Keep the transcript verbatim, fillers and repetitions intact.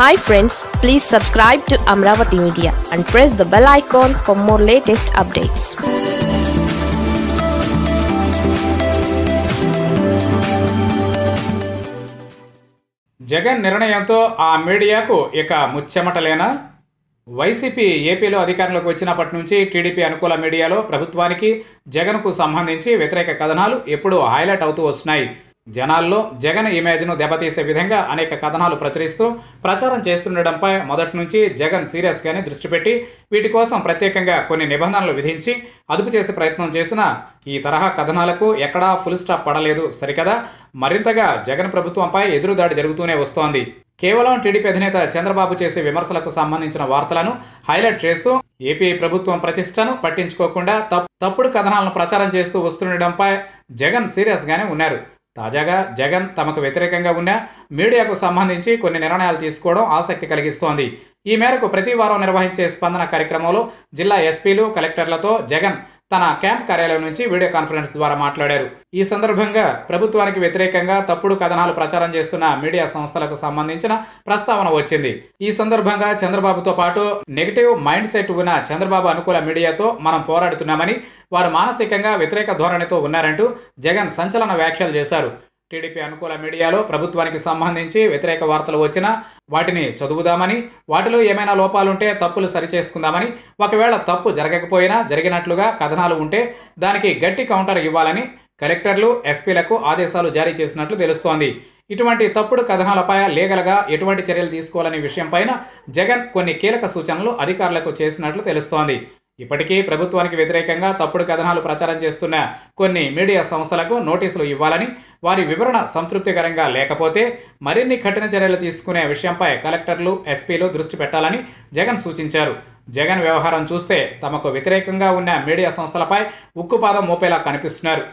Hi friends, please subscribe to Amravati Media and press the bell icon for more latest updates. Jagan నిర్ణయంతో ఆ మీడియాకు ఇక ముచ్చమటలేనా? YCP ఏపీలో అధికారంలోకి వచ్చినప్పటి నుంచి టీడీపీ అనుకూల మీడియాలో ప్రభుత్వానికి జగన్కు సంబంధించి వ్యతిరేక కథనాలు ఎప్పుడూ హైలైట్ అవుతూ వస్తున్నాయి. జనాల్లో జగన్ ఇమేజ్ను దెబ్బతీసే విధంగా అనేక కథనాలు ప్రచురిస్తూ ప్రచారం చేస్తుండడంపై మొదటి నుంచి జగన్ సీరియస్గానే దృష్టి పెట్టి వీటి కోసం ప్రత్యేకంగా కొన్ని నిబంధనలు విధించి అదుపు చేసే ప్రయత్నం చేసిన ఈ తరహా కథనాలకు ఎక్కడా ఫుల్ స్టాప్ పడలేదు. సరికదా మరింతగా జగన్ ప్రభుత్వంపై ఎదురుదాడి జరుగుతూనే వస్తోంది. కేవలం టీడీపీ అధినేత చంద్రబాబు చేసే విమర్శలకు సంబంధించిన వార్తలను హైలైట్ చేస్తూ ఏపీ ప్రభుత్వం ప్రతిష్టను పట్టించుకోకుండా తప్పుడు కథనాలను ప్రచారం చేస్తూ వస్తుండడంపై జగన్ సీరియస్గానే ఉన్నారు. తాజాగా జగన్ తమకు వ్యతిరేకంగా ఉన్న మీడియాకు సంబంధించి కొన్ని నిర్ణయాలు తీసుకోవడం ఆసక్తి కలిగిస్తోంది. ఈ మేరకు ప్రతి వారం నిర్వహించే స్పందన కార్యక్రమంలో జిల్లా ఎస్పీలు కలెక్టర్లతో జగన్ తన క్యాంప్ కార్యాలయం నుంచి వీడియో కాన్ఫరెన్స్ ద్వారా మాట్లాడారు. ఈ సందర్భంగా ప్రభుత్వానికి వ్యతిరేకంగా తప్పుడు కథనాలు ప్రచారం చేస్తున్న మీడియా సంస్థలకు సంబంధించిన ప్రస్తావన వచ్చింది. ఈ సందర్భంగా చంద్రబాబుతో పాటు నెగిటివ్ మైండ్ సెట్ ఉన్న చంద్రబాబు అనుకూల మీడియాతో మనం పోరాడుతున్నామని, వారు మానసికంగా వ్యతిరేక ధోరణితో ఉన్నారంటూ జగన్ సంచలన వ్యాఖ్యలు చేశారు. టీడీపీ అనుకూల మీడియాలో ప్రభుత్వానికి సంబంధించి వ్యతిరేక వార్తలు వచ్చినా వాటిని చదువుదామని, వాటిలో ఏమైనా లోపాలుంటే తప్పులు సరిచేసుకుందామని, ఒకవేళ తప్పు జరగకపోయినా జరిగినట్లుగా కథనాలు ఉంటే దానికి గట్టి కౌంటర్ ఇవ్వాలని కలెక్టర్లు ఎస్పీలకు ఆదేశాలు జారీ చేసినట్లు తెలుస్తోంది. ఇటువంటి తప్పుడు కథనాలపై లీగల్గా ఎటువంటి చర్యలు తీసుకోవాలనే విషయంపైన జగన్ కొన్ని కీలక సూచనలు అధికారులకు చేసినట్లు తెలుస్తోంది. ఇప్పటికీ ప్రభుత్వానికి వ్యతిరేకంగా తప్పుడు కథనాలు ప్రచారం చేస్తున్న కొన్ని మీడియా సంస్థలకు నోటీసులు ఇవ్వాలని, వారి వివరణ సంతృప్తికరంగా లేకపోతే మరిన్ని కఠిన చర్యలు తీసుకునే విషయంపై కలెక్టర్లు ఎస్పీలు దృష్టి పెట్టాలని జగన్ సూచించారు. జగన్ వ్యవహారం చూస్తే తమకు వ్యతిరేకంగా ఉన్న మీడియా సంస్థలపై ఉక్కుపాదం మోపేలా కనిపిస్తున్నారు.